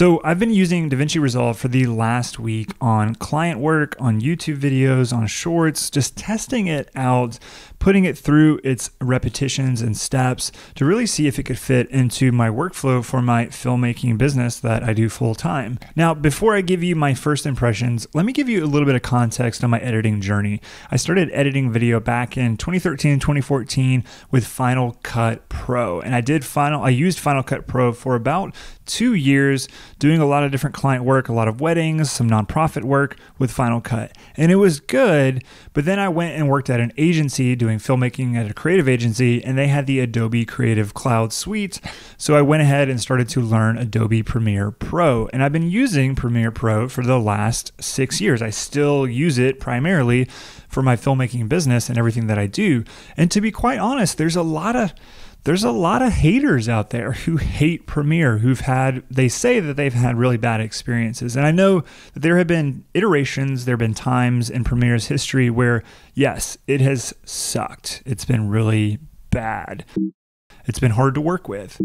So I've been using DaVinci Resolve for the last week on client work, on YouTube videos, on shorts, just testing it out, putting it through its repetitions and steps to really see if it could fit into my workflow for my filmmaking business that I do full time. Now, before I give you my first impressions, let me give you a little bit of context on my editing journey. I started editing video back in 2013, 2014 with Final Cut Pro, and I used Final Cut Pro for about 2 years, doing a lot of different client work, a lot of weddings, some nonprofit work with Final Cut. And it was good, but then I went and worked at an agency doing filmmaking at a creative agency, and they had the Adobe Creative Cloud suite. So I went ahead and started to learn Adobe Premiere Pro. And I've been using Premiere Pro for the last 6 years. I still use it primarily for my filmmaking business and everything that I do. And to be quite honest, there's a lot of haters out there who hate Premiere, they say that they've had really bad experiences. And I know that there have been iterations, there have been times in Premiere's history where, yes, it has sucked. It's been really bad. It's been hard to work with.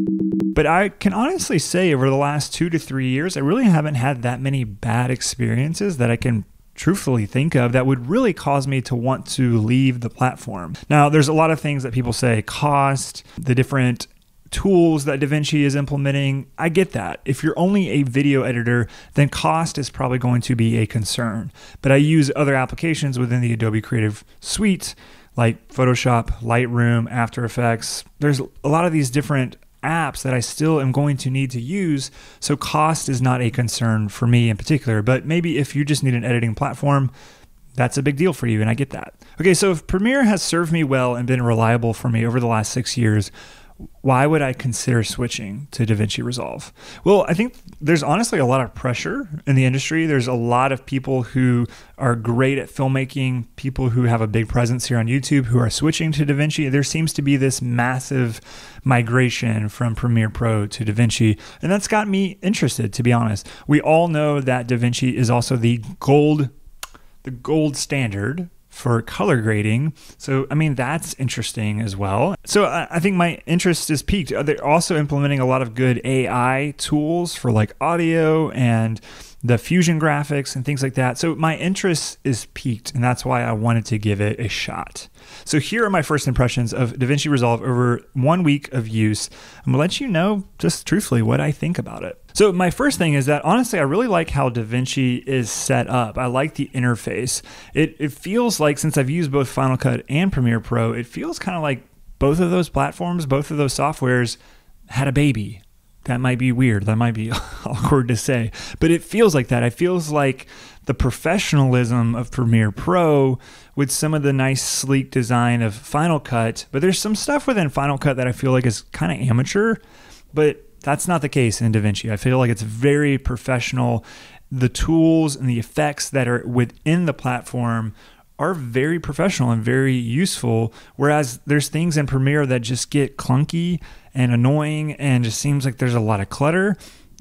But I can honestly say over the last 2 to 3 years, I really haven't had that many bad experiences that I can truthfully think of that would really cause me to want to leave the platform. Now, there's a lot of things that people say, cost, the different tools that DaVinci is implementing. I get that. If you're only a video editor, then cost is probably going to be a concern. But I use other applications within the Adobe Creative Suite, like Photoshop, Lightroom, After Effects. There's a lot of these different apps that I still am going to need to use. So cost is not a concern for me in particular, but maybe if you just need an editing platform, that's a big deal for you. And I get that. Okay. So if Premiere has served me well and been reliable for me over the last 6 years, why would I consider switching to DaVinci Resolve? Well, I think there's honestly a lot of pressure in the industry. There's a lot of people who are great at filmmaking, people who have a big presence here on YouTube who are switching to DaVinci. There seems to be this massive migration from Premiere Pro to DaVinci, and that's got me interested, to be honest. We all know that DaVinci is also the gold standard for color grading. So, I mean, that's interesting as well. So I think my interest is piqued. They're also implementing a lot of good AI tools for like audio and the Fusion graphics and things like that. So my interest is piqued, and that's why I wanted to give it a shot. So here are my first impressions of DaVinci Resolve over 1 week of use. I'm gonna let you know just truthfully what I think about it. So my first thing is that honestly, I really like how DaVinci is set up. I like the interface. It feels like, since I've used both Final Cut and Premiere Pro, it feels kind of like both of those platforms, both of those softwares had a baby. That might be weird. That might be awkward to say, but it feels like that. It feels like the professionalism of Premiere Pro with some of the nice sleek design of Final Cut, but there's some stuff within Final Cut that I feel like is kind of amateur, but that's not the case in DaVinci. I feel like it's very professional. The tools and the effects that are within the platform are very professional and very useful, whereas there's things in Premiere that just get clunky and annoying and just seems like there's a lot of clutter.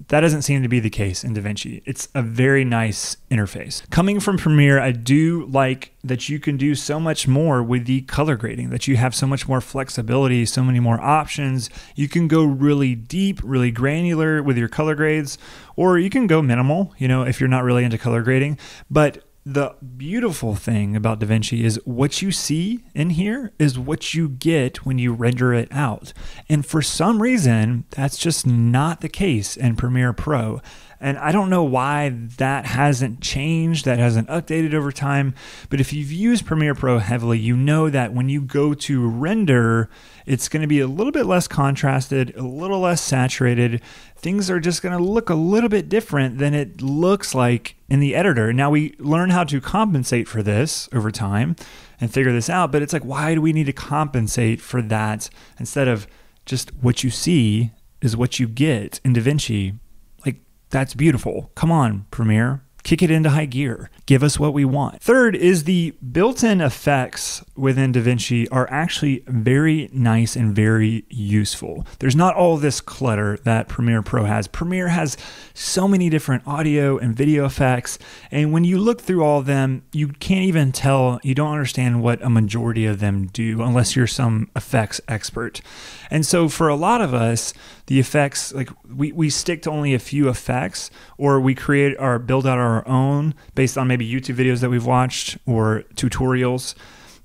That doesn't seem to be the case in DaVinci. It's a very nice interface. Coming from Premiere, I do like that you can do so much more with the color grading, that you have so much more flexibility, so many more options. You can go really deep, really granular with your color grades, or you can go minimal, you know, if you're not really into color grading. But the beautiful thing about DaVinci is what you see in here is what you get when you render it out. And for some reason, that's just not the case in Premiere Pro. And I don't know why that hasn't changed, that hasn't updated over time. But if you've used Premiere Pro heavily, you know that when you go to render, it's going to be a little bit less contrasted, a little less saturated. Things are just going to look a little bit different than it looks like in the editor. Now, we learn how to compensate for this over time and figure this out, but it's like, why do we need to compensate for that instead of just what you see is what you get in DaVinci? Like, that's beautiful. Come on, Premiere. Kick it into high gear. Give us what we want. Third is the built-in effects within DaVinci are actually very nice and very useful. There's not all this clutter that Premiere Pro has. Premiere has so many different audio and video effects. And when you look through all of them, you can't even tell, you don't understand what a majority of them do unless you're some effects expert. And so for a lot of us, the effects, like we stick to only a few effects, or we create or build out our own based on maybe YouTube videos that we've watched or tutorials.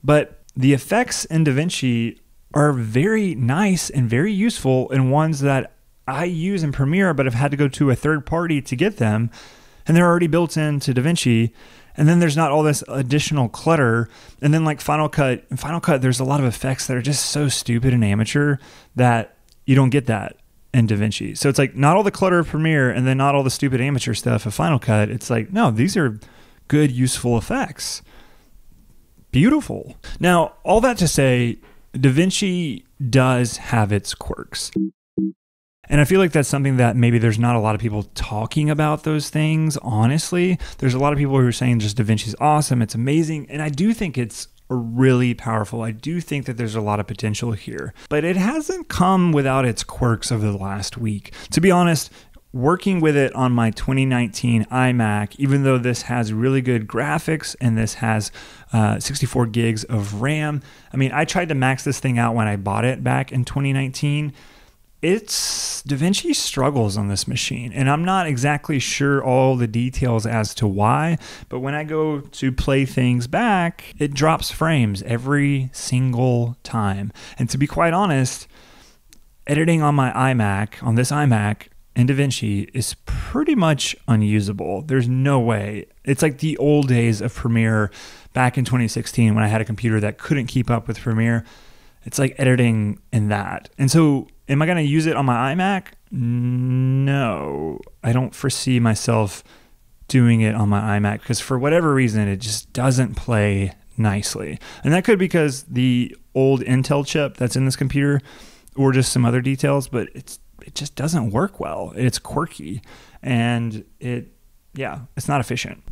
But the effects in DaVinci are very nice and very useful, and ones that I use in Premiere but have had to go to a third party to get them, and they're already built into DaVinci. And then there's not all this additional clutter. And then like Final Cut, in Final Cut, there's a lot of effects that are just so stupid and amateur that you don't get that in DaVinci. So it's like not all the clutter of Premiere and then not all the stupid amateur stuff of Final Cut. It's like, no, these are good, useful effects. Beautiful. Now, all that to say, DaVinci does have its quirks. And I feel like that's something that maybe there's not a lot of people talking about those things, honestly. There's a lot of people who are saying just DaVinci's awesome, it's amazing, and I do think it's really powerful. I do think that there's a lot of potential here, but it hasn't come without its quirks over the last week. To be honest, working with it on my 2019 iMac, even though this has really good graphics and this has 64 gigs of RAM, I mean, I tried to max this thing out when I bought it back in 2019, it's DaVinci struggles on this machine, and I'm not exactly sure all the details as to why, but when I go to play things back, it drops frames every single time. And to be quite honest, editing on my iMac, on this iMac in DaVinci, is pretty much unusable. There's no way. It's like the old days of Premiere back in 2016 when I had a computer that couldn't keep up with Premiere. It's like editing in that. And so am I going to use it on my iMac? No, I don't foresee myself doing it on my iMac because for whatever reason, it just doesn't play nicely. And that could be because the old Intel chip that's in this computer or just some other details, but it just doesn't work well. It's quirky and it's not efficient.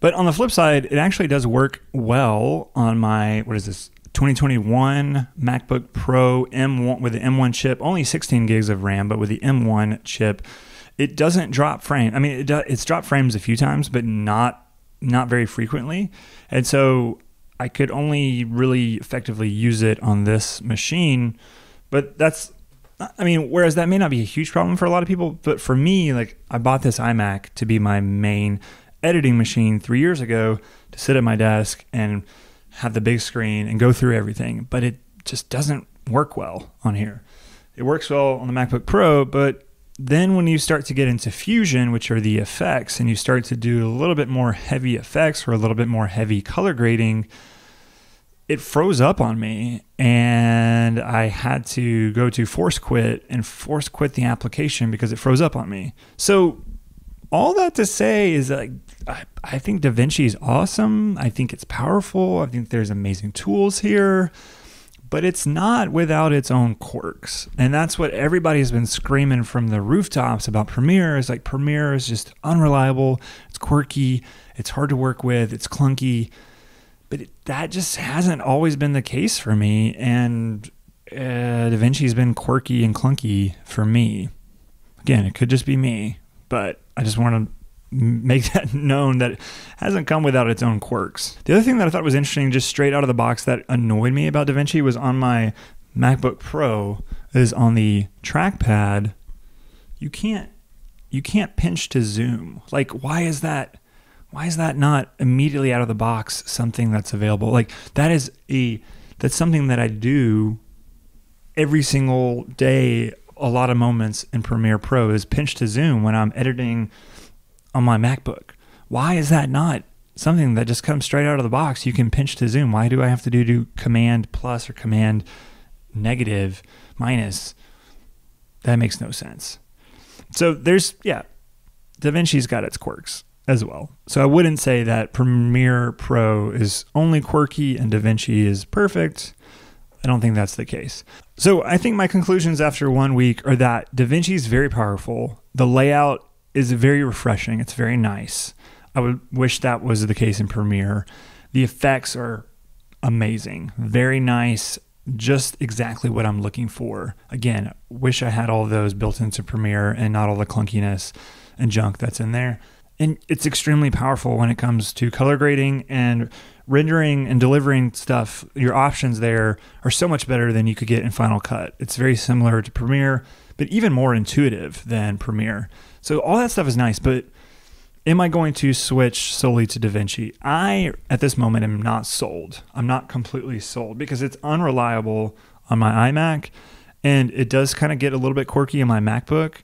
But on the flip side, it actually does work well on my, what is this? 2021 MacBook Pro M1 with the M1 chip, only 16 gigs of RAM, but with the M1 chip, it doesn't drop frame. I mean, it's dropped frames a few times, but not very frequently. And so I could only really effectively use it on this machine. But that's, I mean, whereas that may not be a huge problem for a lot of people, but for me, like I bought this iMac to be my main editing machine 3 years ago to sit at my desk and have the big screen and go through everything, but it just doesn't work well on here. It works well on the MacBook Pro, but then when you start to get into Fusion, which are the effects, and you start to do a little bit more heavy effects or a little bit more heavy color grading, it froze up on me and I had to go to force quit and force quit the application because it froze up on me. So all that to say is that I think DaVinci is awesome. I think it's powerful. I think there's amazing tools here, but it's not without its own quirks. And that's what everybody's been screaming from the rooftops about Premiere. It's like Premiere is just unreliable. It's quirky. It's hard to work with. It's clunky. But that just hasn't always been the case for me. And DaVinci's been quirky and clunky for me. Again, it could just be me, but I just want to make that known that it hasn't come without its own quirks. The other thing that I thought was interesting, just straight out of the box, that annoyed me about DaVinci was on my MacBook Pro is on the trackpad. You can't pinch to zoom. Like, why is that not immediately out of the box something that's available? Like that's something that I do every single day. A lot of moments in Premiere Pro is pinch to zoom when I'm editing on my MacBook. Why is that not something that just comes straight out of the box? You can pinch to zoom. Why do I have to do command plus or command negative minus? That makes no sense. So DaVinci's got its quirks as well. So I wouldn't say that Premiere Pro is only quirky and DaVinci is perfect. I don't think that's the case. So I think my conclusions after 1 week are that DaVinci is very powerful. The layout is very refreshing. It's very nice. I would wish that was the case in Premiere. The effects are amazing, very nice, just exactly what I'm looking for. Again, wish I had all those built into Premiere and not all the clunkiness and junk that's in there. And it's extremely powerful when it comes to color grading and rendering and delivering stuff. Your options there are so much better than you could get in Final Cut. It's very similar to Premiere, but even more intuitive than Premiere. So all that stuff is nice, but am I going to switch solely to DaVinci? I, at this moment, am not sold. I'm not completely sold because it's unreliable on my iMac, and it does kind of get a little bit quirky in my MacBook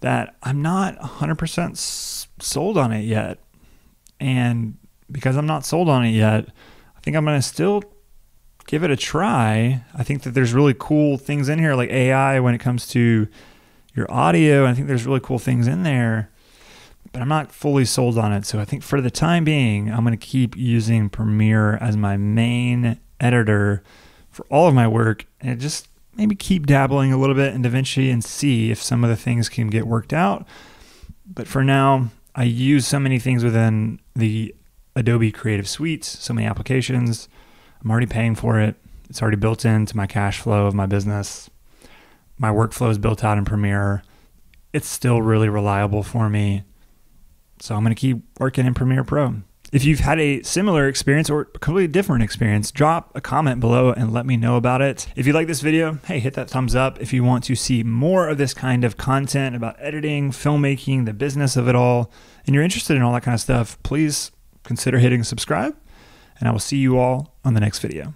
that I'm not 100% sold on it yet. And because I'm not sold on it yet, I think I'm going to still give it a try. I think that there's really cool things in here like AI when it comes to your audio. And I think there's really cool things in there, but I'm not fully sold on it. So I think for the time being, I'm going to keep using Premiere as my main editor for all of my work, and just maybe keep dabbling a little bit in DaVinci and see if some of the things can get worked out. But for now, I use so many things within the Adobe Creative Suite, so many applications. I'm already paying for it. It's already built into my cash flow of my business. My workflow is built out in Premiere. It's still really reliable for me. So I'm going to keep working in Premiere Pro. If you've had a similar experience or a completely different experience, drop a comment below and let me know about it. If you like this video, hey, hit that thumbs up. If you want to see more of this kind of content about editing, filmmaking, the business of it all, and you're interested in all that kind of stuff, please consider hitting subscribe, and I will see you all on the next video.